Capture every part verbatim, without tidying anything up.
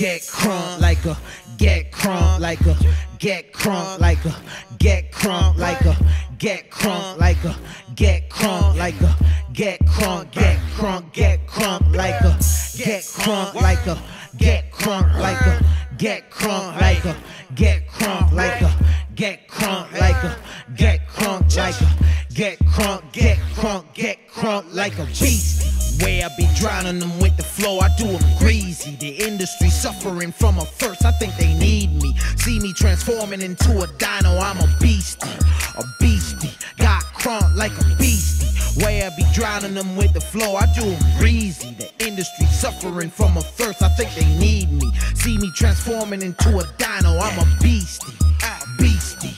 get crunk like a, get crunk like a, get crunk like a, get crunk like a, get crunk like a, get crunk like a, get crunk, get crunk, get crunk like a, get crunk like a, get crunk like a, get crunk like a, get crunk like a, get crunk like a, get crunk like a, get crunk, get crunk, get crunk like a beast. Way I be drowning them with the flow, I do them greasy. The industry suffering from a first, I think they need me. See me transforming into a dino, I'm a beastie, a beastie. Got crunk like a beastie. Way I be drowning them with the flow, I do them greasy. The industry suffering from a thirst, I think they need me. See me transforming into a dino, I'm a beastie, a beastie.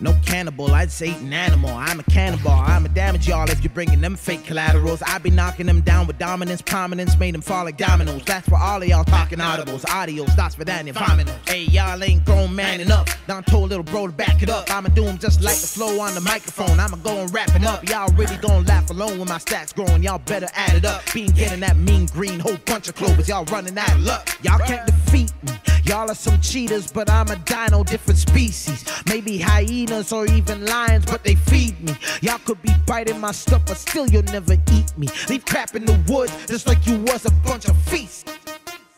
No cannibal, I just ate an animal. I'm a cannibal, I'm a damage y'all if you're bringing them fake collaterals. I be knocking them down with dominance, prominence, made them fall like dominoes. That's for all of y'all talking audibles. Audios, that's for Daniel Vominos. Hey, y'all ain't grown man enough. Don't told little bro to back it up. I'ma do them just like the flow on the microphone. I'ma go and wrap it up. Y'all really gon' laugh alone when my stats growing. Y'all better add it up. Being getting that mean green, whole bunch of clovers. Y'all running out of luck. Y'all can't defeat me. Y'all are some cheaters, but I'm a dino, different species. Maybe hyenas or even lions, but they feed me. Y'all could be biting my stuff, but still you'll never eat me. Leave crap in the woods, just like you was a bunch of feasts.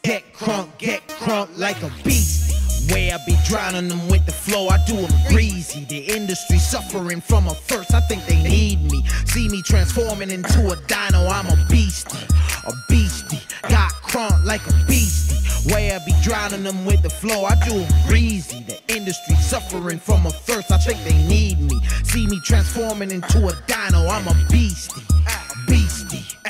Get crunk, get crunk like a beast. Way I be drowning them with the flow, I do them greasy. The industry suffering from a thirst, I think they need me. See me transforming into a dino, I'm a beastie, a beastie. Got crunk like a beastie. Way I be drowning them with the flow, I do them breezy. The industry suffering from a thirst, I think they need me. See me transforming into a dino, I'm a beastie, a beastie.